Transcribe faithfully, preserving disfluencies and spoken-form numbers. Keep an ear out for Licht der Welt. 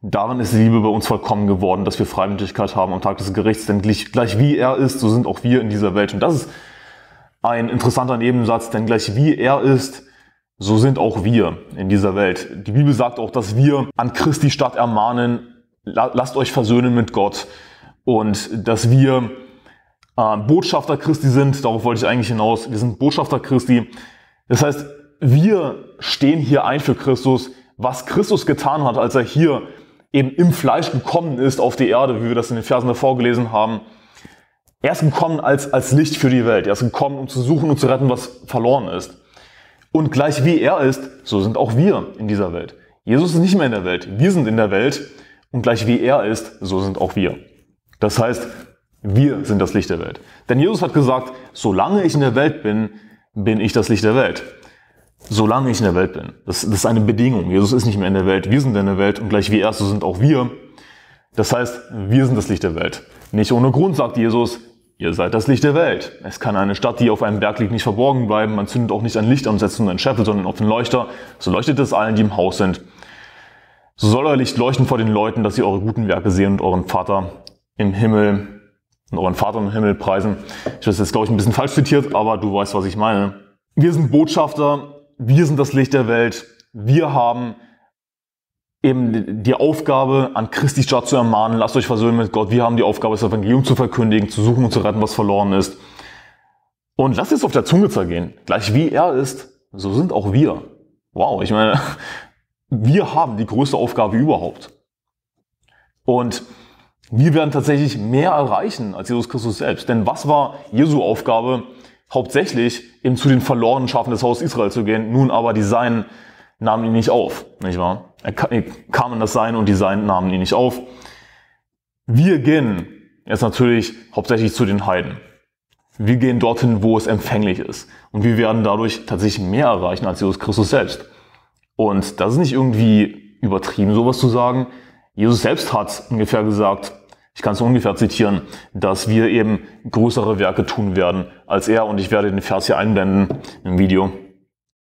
Darin ist die Liebe bei uns vollkommen geworden, dass wir Freimütigkeit haben am Tag des Gerichts, denn gleich, gleich wie er ist, so sind auch wir in dieser Welt. Und das ist ein interessanter Nebensatz, denn gleich wie er ist, so sind auch wir in dieser Welt. Die Bibel sagt auch, dass wir an Christi statt ermahnen, lasst euch versöhnen mit Gott, und dass wir äh, Botschafter Christi sind, darauf wollte ich eigentlich hinaus, wir sind Botschafter Christi. Das heißt, wir stehen hier ein für Christus, was Christus getan hat, als er hier eben im Fleisch gekommen ist auf die Erde, wie wir das in den Versen davor gelesen haben. Er ist gekommen als, als Licht für die Welt. Er ist gekommen, um zu suchen und zu retten, was verloren ist. Und gleich wie er ist, so sind auch wir in dieser Welt. Jesus ist nicht mehr in der Welt. Wir sind in der Welt. Und gleich wie er ist, so sind auch wir. Das heißt, wir sind das Licht der Welt. Denn Jesus hat gesagt, solange ich in der Welt bin, bin ich das Licht der Welt. Solange ich in der Welt bin. Das, das ist eine Bedingung. Jesus ist nicht mehr in der Welt. Wir sind in der Welt. Und gleich wie er ist, so sind auch wir. Das heißt, wir sind das Licht der Welt. Nicht ohne Grund sagt Jesus, ihr seid das Licht der Welt. Es kann eine Stadt, die auf einem Berg liegt, nicht verborgen bleiben. Man zündet auch nicht ein Licht an, setzt und einen Scheffel, sondern auf den Leuchter. So leuchtet es allen, die im Haus sind. So soll euer Licht leuchten vor den Leuten, dass sie eure guten Werke sehen und euren Vater im Himmel, und euren Vater im Himmel preisen. Ich weiß jetzt, glaube ich, ein bisschen falsch zitiert, aber du weißt, was ich meine. Wir sind Botschafter. Wir sind das Licht der Welt. Wir haben eben die Aufgabe, an Christi statt zu ermahnen, lasst euch versöhnen mit Gott. Wir haben die Aufgabe, das Evangelium zu verkündigen, zu suchen und zu retten, was verloren ist. Und lasst es auf der Zunge zergehen. Gleich wie er ist, so sind auch wir. Wow, ich meine, wir haben die größte Aufgabe überhaupt. Und wir werden tatsächlich mehr erreichen als Jesus Christus selbst. Denn was war Jesu Aufgabe? Hauptsächlich eben zu den verlorenen Schafen des Hauses Israel zu gehen. Nun aber die Seinen nahmen ihn nicht auf, nicht wahr? Er kam in das Sein und die Seinen nahmen ihn nicht auf. Wir gehen jetzt natürlich hauptsächlich zu den Heiden. Wir gehen dorthin, wo es empfänglich ist. Und wir werden dadurch tatsächlich mehr erreichen als Jesus Christus selbst. Und das ist nicht irgendwie übertrieben, sowas zu sagen. Jesus selbst hat ungefähr gesagt, ich kann es ungefähr zitieren, dass wir eben größere Werke tun werden als er. Und ich werde den Vers hier einblenden im Video.